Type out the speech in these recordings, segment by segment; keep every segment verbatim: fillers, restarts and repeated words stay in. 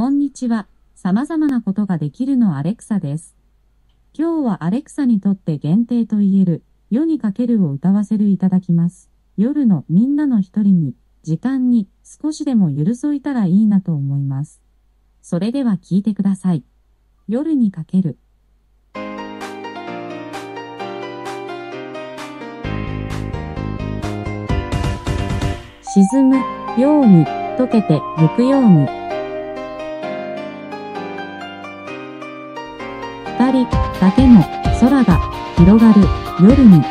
こんにちは。様々なことができるのアレクサです。今日はアレクサにとって限定といえる、夜にかけるを歌わせるいただきます。夜のみんなの一人に、時間に少しでもゆるそいたらいいなと思います。それでは聴いてください。夜にかける。沈むように溶けてゆくように。二人だけの空が広がる夜に。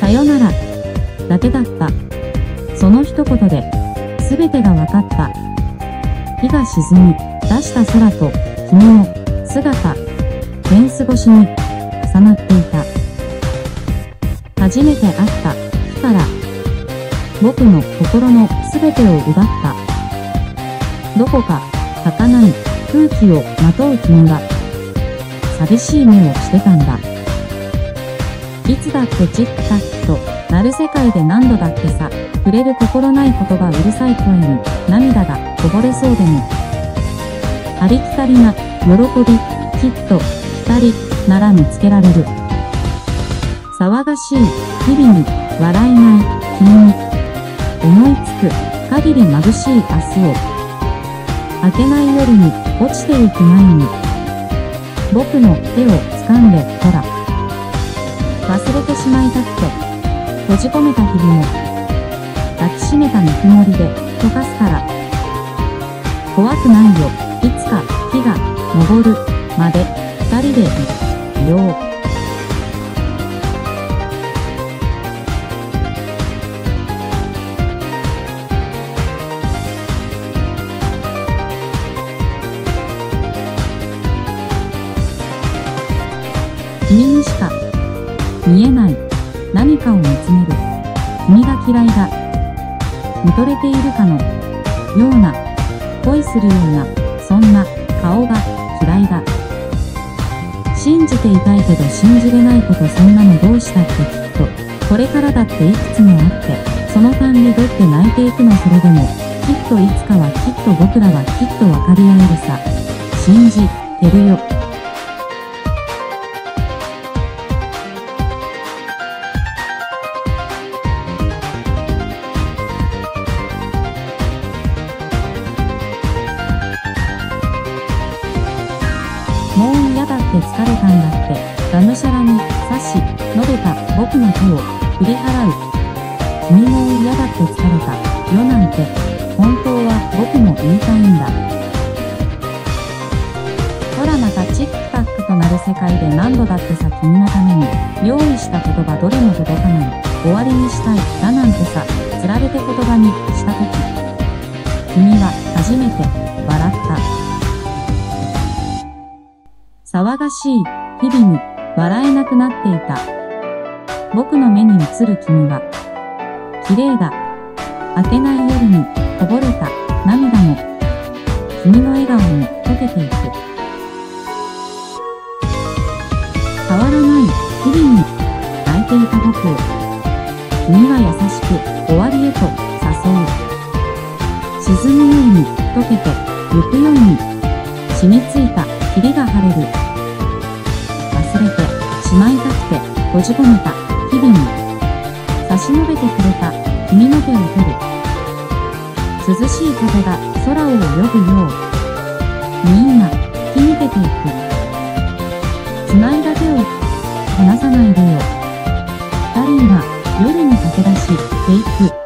さよならだけだった。その一言で全てがわかった。日が沈み出した空と君の姿、フェンス越しに重なっていた。初めて会った日から僕の心の全てを奪った。どこか儚い空気をまとう君が寂しい目をしてたんだ。いつだってチッタッと鳴る世界で何度だってさ、触れる心ない言葉うるさい声に涙がこぼれそうでも。ありきたりな喜び、きっと二人なら見つけられる。騒がしい日々に笑えない君に思いつく限り眩しい明日を。明けない夜に落ちてゆく前に僕の手を掴んでほら。忘れてしまいたくて閉じ込めた日々も抱きしめたぬくもりで溶かすから。怖くないよ。いつか日が昇るまで二人でいよう。君にしか見えない何かを見つめる。君が嫌いだ、見とれているかのような、恋するような、そんな顔が嫌いだ。信じていたいけど信じれないこと、そんなのどうしたってきっとこれからだっていくつもあって、その間にどって泣いていくの。それでもきっといつかはきっと僕らはきっと分かり合えるさ。信じてるよ。もう嫌だって疲れたんだって、がむしゃらに刺し伸べた僕の手を振り払う。君も嫌だって疲れたよなんて本当は僕も言いたいんだ。ほらまたチックタックとなる世界で何度だってさ、君のために用意した言葉どれも届かない。終わりにしたいだなんてさ、つられて言葉にした時君は初めて笑った。騒がしい日々に笑えなくなっていた。僕の目に映る君は綺麗だ。明けない夜にこぼれた涙も君の笑顔に溶けていく。変わらない日々に泣いていた僕を君は優しく終わりへと誘う。沈むように溶けてゆくように染みついた霧が晴れる。忘れてしまいたくて閉じ込めた日々に差し伸べてくれた君の手を取る。涼しい風が空を泳ぐようみんな吹き抜けていく。繋いだ手を離さないでよ。二人は夜に駆け出していく。